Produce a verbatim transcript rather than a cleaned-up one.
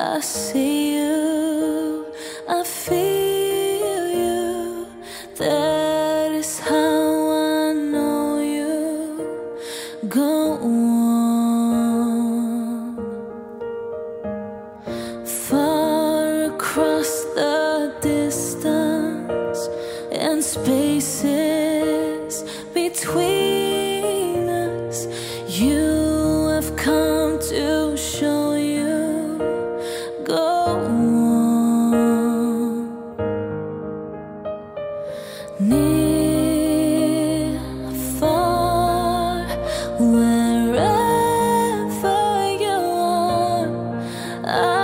I see you, I feel you. That is how I know you. Go on. Far across the distance and spaces between us, you have come to show. Near, far, wherever you are, I